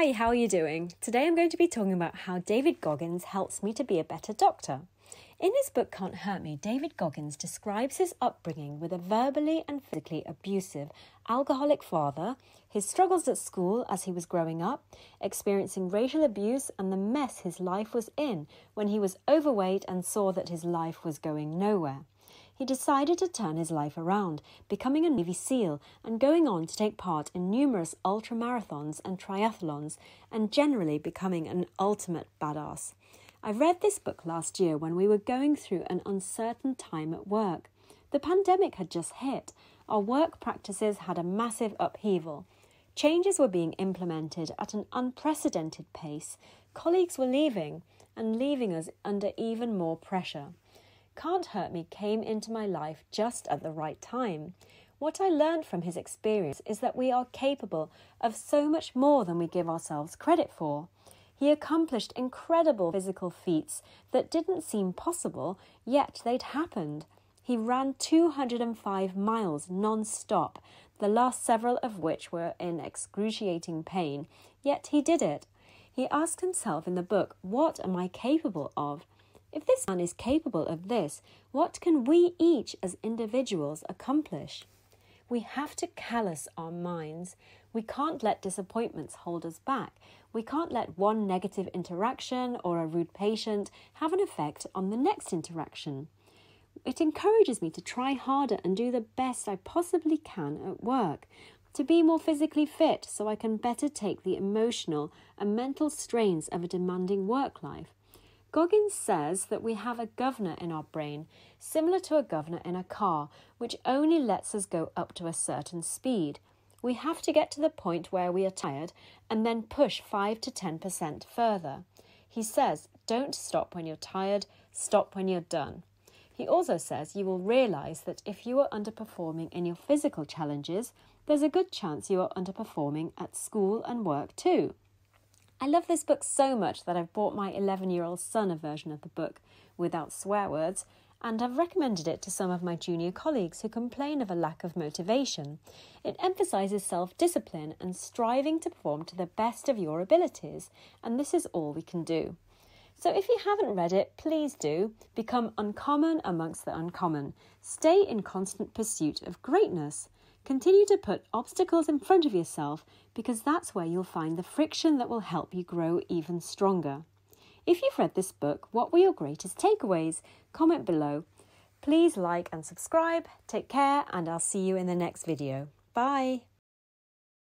Hi, how are you doing? Today I'm going to be talking about how David Goggins helps me to be a better doctor. In his book Can't Hurt Me, David Goggins describes his upbringing with a verbally and physically abusive alcoholic father, his struggles at school as he was growing up, experiencing racial abuse and the mess his life was in when he was overweight and saw that his life was going nowhere. He decided to turn his life around, becoming a Navy SEAL and going on to take part in numerous ultramarathons and triathlons and generally becoming an ultimate badass. I read this book last year when we were going through an uncertain time at work. The pandemic had just hit. Our work practices had a massive upheaval. Changes were being implemented at an unprecedented pace. Colleagues were leaving and leaving us under even more pressure. Can't Hurt Me came into my life just at the right time. What I learned from his experience is that we are capable of so much more than we give ourselves credit for. He accomplished incredible physical feats that didn't seem possible, yet they'd happened. He ran 205 miles non-stop, the last several of which were in excruciating pain, yet he did it. He asked himself in the book, "What am I capable of?" If this man is capable of this, what can we each as individuals accomplish? We have to callous our minds. We can't let disappointments hold us back. We can't let one negative interaction or a rude patient have an effect on the next interaction. It encourages me to try harder and do the best I possibly can at work, to be more physically fit so I can better take the emotional and mental strains of a demanding work life. Goggins says that we have a governor in our brain, similar to a governor in a car, which only lets us go up to a certain speed. We have to get to the point where we are tired and then push 5 to 10% further. He says, don't stop when you're tired, stop when you're done. He also says you will realise that if you are underperforming in your physical challenges, there's a good chance you are underperforming at school and work too. I love this book so much that I've bought my 11-year-old son a version of the book without swear words, and I've recommended it to some of my junior colleagues who complain of a lack of motivation. It emphasises self-discipline and striving to perform to the best of your abilities, and this is all we can do. So if you haven't read it, please do. Become uncommon amongst the uncommon. Stay in constant pursuit of greatness. Continue to put obstacles in front of yourself because that's where you'll find the friction that will help you grow even stronger. If you've read this book, what were your greatest takeaways? Comment below. Please like and subscribe. Take care, and I'll see you in the next video. Bye.